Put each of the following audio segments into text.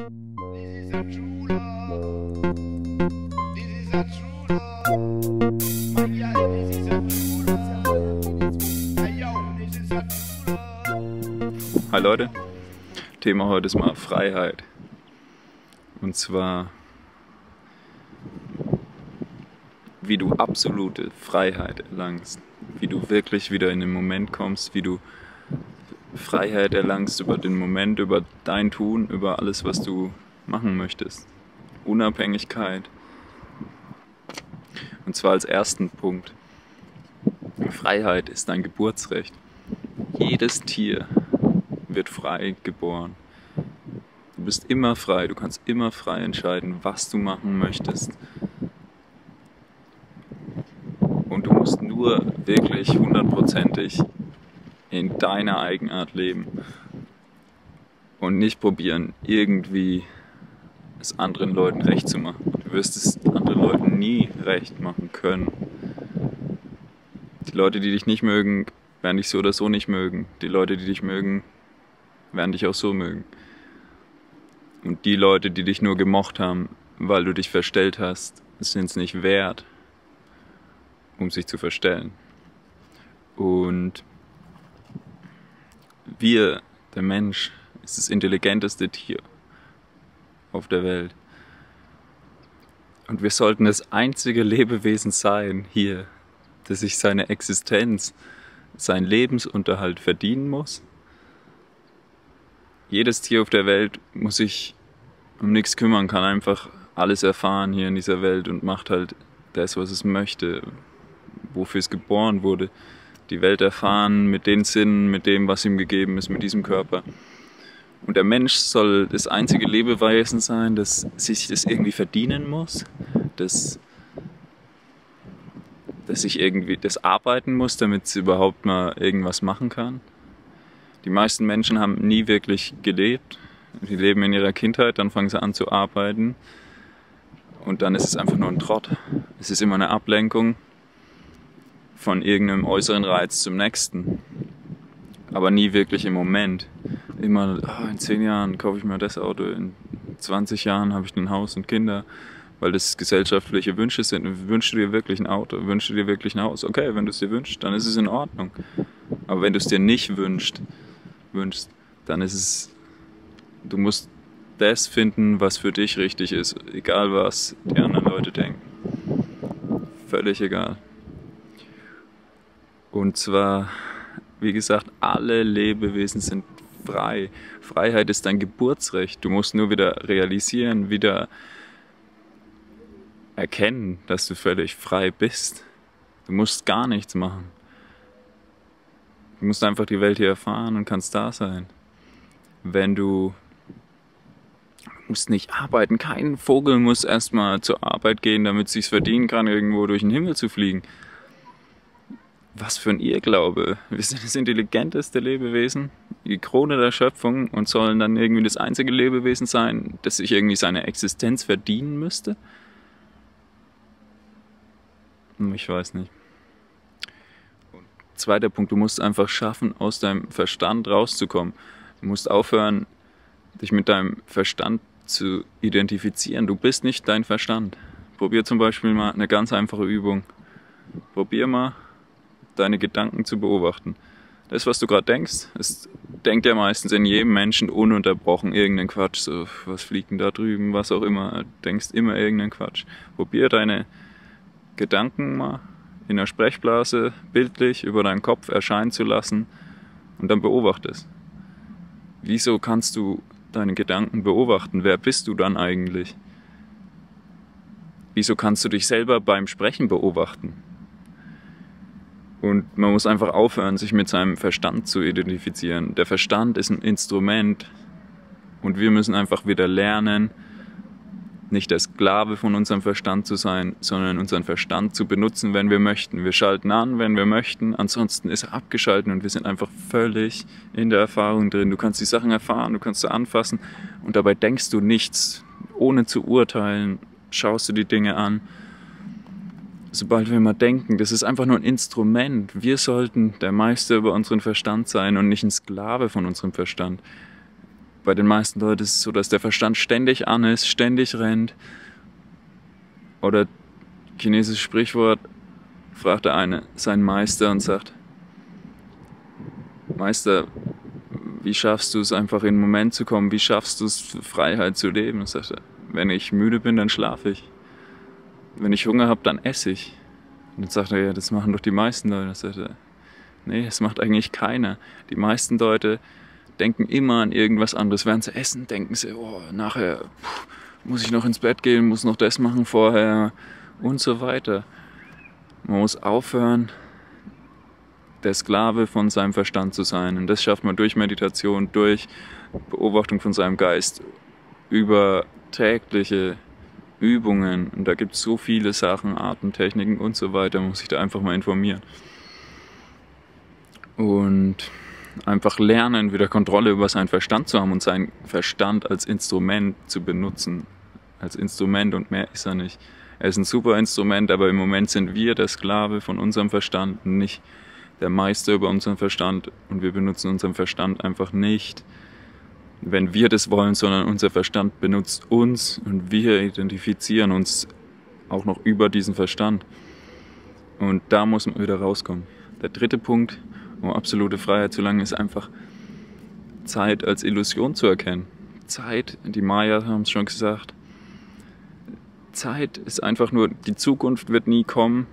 Hi Leute, Thema heute ist mal Freiheit. Und zwar, wie du absolute Freiheit erlangst, wie du wirklich wieder in den Moment kommst, wie du Freiheit erlangst über den Moment, über dein Tun, über alles, was du machen möchtest. Unabhängigkeit. Und zwar als ersten Punkt. Freiheit ist dein Geburtsrecht. Jedes Tier wird frei geboren. Du bist immer frei, du kannst immer frei entscheiden, was du machen möchtest. Und du musst nur wirklich hundertprozentig in deiner Eigenart leben und nicht probieren, irgendwie es anderen Leuten recht zu machen. Du wirst es anderen Leuten nie recht machen können. Die Leute, die dich nicht mögen, werden dich so oder so nicht mögen. Die Leute, die dich mögen, werden dich auch so mögen. Und die Leute, die dich nur gemocht haben, weil du dich verstellt hast, sind es nicht wert, um sich zu verstellen. Und wir, der Mensch, ist das intelligenteste Tier auf der Welt. Und wir sollten das einzige Lebewesen sein hier, das sich seine Existenz, seinen Lebensunterhalt verdienen muss. Jedes Tier auf der Welt muss sich um nichts kümmern, kann einfach alles erfahren hier in dieser Welt und macht halt das, was es möchte, wofür es geboren wurde. Die Welt erfahren mit den Sinnen, mit dem, was ihm gegeben ist, mit diesem Körper. Und der Mensch soll das einzige Lebewesen sein, das sich das irgendwie verdienen muss, das sich irgendwie das arbeiten muss, damit es überhaupt mal irgendwas machen kann. Die meisten Menschen haben nie wirklich gelebt. Die leben in ihrer Kindheit, dann fangen sie an zu arbeiten. Und dann ist es einfach nur ein Trott. Es ist immer eine Ablenkung von irgendeinem äußeren Reiz zum nächsten. Aber nie wirklich im Moment. Immer, in 10 Jahren kaufe ich mir das Auto, in 20 Jahren habe ich ein Haus und Kinder, weil das gesellschaftliche Wünsche sind. Wünschst du dir wirklich ein Auto? Wünschst du dir wirklich ein Haus? Okay, wenn du es dir wünschst, dann ist es in Ordnung. Aber wenn du es dir nicht wünschst, dann ist es, du musst das finden, was für dich richtig ist, egal was die anderen Leute denken. Völlig egal. Und zwar, wie gesagt, alle Lebewesen sind frei. Freiheit ist dein Geburtsrecht. Du musst nur wieder realisieren, wieder erkennen, dass du völlig frei bist. Du musst gar nichts machen. Du musst einfach die Welt hier erfahren und kannst da sein. Wenn du musst nicht arbeiten. Kein Vogel muss erstmal zur Arbeit gehen, damit es sich verdienen kann, irgendwo durch den Himmel zu fliegen. Was für ein Irrglaube. Wir sind das intelligenteste Lebewesen, die Krone der Schöpfung, und sollen dann irgendwie das einzige Lebewesen sein, das sich irgendwie seine Existenz verdienen müsste? Ich weiß nicht. Und zweiter Punkt, du musst einfach schaffen, aus deinem Verstand rauszukommen. Du musst aufhören, dich mit deinem Verstand zu identifizieren. Du bist nicht dein Verstand. Probier zum Beispiel mal eine ganz einfache Übung. Probier mal, deine Gedanken zu beobachten. Das, was du gerade denkst, denkt ja meistens in jedem Menschen ununterbrochen irgendeinen Quatsch. So, was fliegt denn da drüben, was auch immer. Denkst immer irgendeinen Quatsch. Probier deine Gedanken mal in der Sprechblase bildlich über deinen Kopf erscheinen zu lassen und dann beobachte es. Wieso kannst du deine Gedanken beobachten? Wer bist du dann eigentlich? Wieso kannst du dich selber beim Sprechen beobachten? Und man muss einfach aufhören, sich mit seinem Verstand zu identifizieren. Der Verstand ist ein Instrument und wir müssen einfach wieder lernen, nicht der Sklave von unserem Verstand zu sein, sondern unseren Verstand zu benutzen, wenn wir möchten. Wir schalten an, wenn wir möchten, ansonsten ist er abgeschaltet und wir sind einfach völlig in der Erfahrung drin. Du kannst die Sachen erfahren, du kannst sie anfassen und dabei denkst du nichts, ohne zu urteilen, schaust du die Dinge an. Sobald wir mal denken, das ist einfach nur ein Instrument. Wir sollten der Meister über unseren Verstand sein und nicht ein Sklave von unserem Verstand. Bei den meisten Leuten ist es so, dass der Verstand ständig an ist, ständig rennt. Oder chinesisches Sprichwort, fragt der eine seinen Meister und sagt, Meister, wie schaffst du es einfach in den Moment zu kommen? Wie schaffst du es, Freiheit zu leben? Und sagt er, wenn ich müde bin, dann schlafe ich. Wenn ich Hunger habe, dann esse ich. Und dann sagt er, ja, das machen doch die meisten Leute. Und dann sagt er, nee, das macht eigentlich keiner. Die meisten Leute denken immer an irgendwas anderes. Während sie essen, denken sie, oh, nachher muss ich noch ins Bett gehen, muss noch das machen vorher und so weiter. Man muss aufhören, der Sklave von seinem Verstand zu sein. Und das schafft man durch Meditation, durch Beobachtung von seinem Geist, über tägliche Übungen. Und da gibt es so viele Sachen, Atemtechniken und so weiter, man muss sich da einfach mal informieren. Und einfach lernen, wieder Kontrolle über seinen Verstand zu haben und seinen Verstand als Instrument zu benutzen. Als Instrument und mehr ist er nicht. Er ist ein super Instrument, aber im Moment sind wir der Sklave von unserem Verstand, nicht der Meister über unseren Verstand. Und wir benutzen unseren Verstand einfach nicht, wenn wir das wollen, sondern unser Verstand benutzt uns und wir identifizieren uns auch noch über diesen Verstand. Und da muss man wieder rauskommen. Der dritte Punkt, um absolute Freiheit zu erlangen, ist einfach Zeit als Illusion zu erkennen. Zeit, die Maya haben es schon gesagt, Zeit ist einfach nur, die Zukunft wird nie kommen.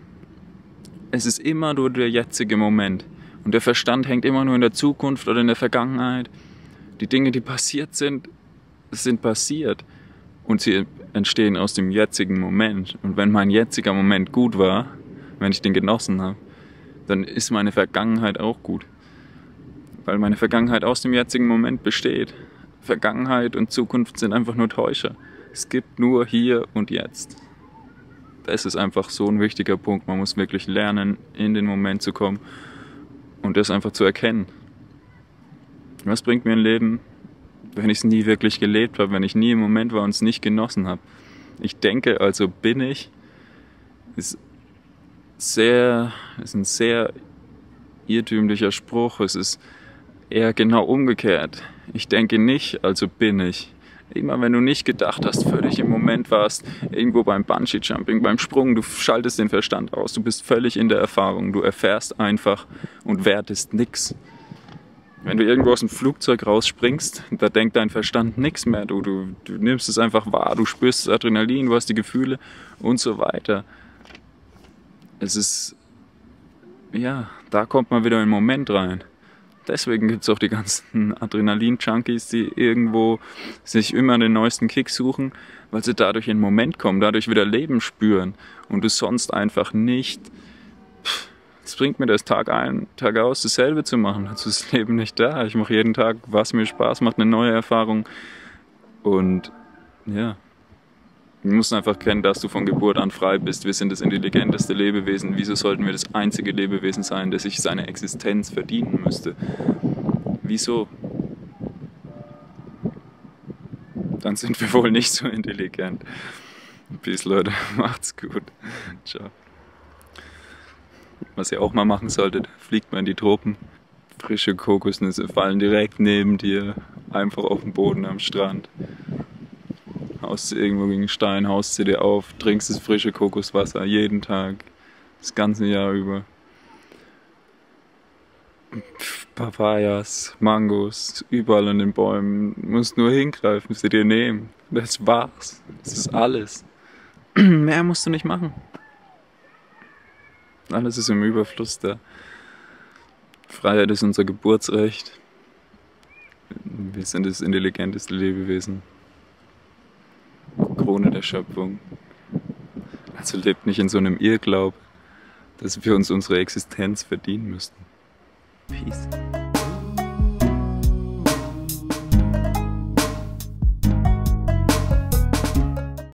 Es ist immer nur der jetzige Moment. Und der Verstand hängt immer nur in der Zukunft oder in der Vergangenheit. Die Dinge, die passiert sind, sind passiert. Und sie entstehen aus dem jetzigen Moment. Und wenn mein jetziger Moment gut war, wenn ich den genossen habe, dann ist meine Vergangenheit auch gut. Weil meine Vergangenheit aus dem jetzigen Moment besteht. Vergangenheit und Zukunft sind einfach nur Täuscher. Es gibt nur hier und jetzt. Das ist einfach so ein wichtiger Punkt. Man muss wirklich lernen, in den Moment zu kommen und das einfach zu erkennen. Was bringt mir ein Leben, wenn ich es nie wirklich gelebt habe, wenn ich nie im Moment war und es nicht genossen habe? Ich denke, also bin ich, ist ein sehr irrtümlicher Spruch. Es ist eher genau umgekehrt. Ich denke nicht, also bin ich. Immer wenn du nicht gedacht hast, völlig im Moment warst, irgendwo beim Bungee-Jumping, beim Sprung, du schaltest den Verstand aus, du bist völlig in der Erfahrung, du erfährst einfach und wertest nichts. Wenn du irgendwo aus dem Flugzeug rausspringst, da denkt dein Verstand nichts mehr, du nimmst es einfach wahr, du spürst das Adrenalin, du hast die Gefühle und so weiter. Es ist, ja, da kommt man wieder in den Moment rein. Deswegen gibt es auch die ganzen Adrenalin-Junkies, die irgendwo sich immer den neuesten Kick suchen, weil sie dadurch in den Moment kommen, dadurch wieder Leben spüren und du sonst einfach nicht, es bringt mir das Tag ein, Tag aus, dasselbe zu machen, dazu ist das Leben nicht da. Ich mache jeden Tag, was mir Spaß macht, eine neue Erfahrung und ja. Wir müssen einfach kennen, dass du von Geburt an frei bist. Wir sind das intelligenteste Lebewesen. Wieso sollten wir das einzige Lebewesen sein, das sich seine Existenz verdienen müsste? Wieso? Dann sind wir wohl nicht so intelligent. Peace, Leute. Macht's gut. Ciao. Was ihr auch mal machen solltet, fliegt mal in die Tropen. Frische Kokosnüsse fallen direkt neben dir, einfach auf den Boden am Strand. Haust du irgendwo gegen einen Stein, haust du dir auf, trinkst das frische Kokoswasser jeden Tag, das ganze Jahr über. Papayas, Mangos, überall an den Bäumen, du musst nur hingreifen, musst du dir nehmen. Das war's, das ist alles. Mehr musst du nicht machen. Alles ist im Überfluss da. Freiheit ist unser Geburtsrecht. Wir sind das intelligenteste Lebewesen. Krone der Schöpfung. Also lebt nicht in so einem Irrglaub, dass wir uns unsere Existenz verdienen müssten. Peace.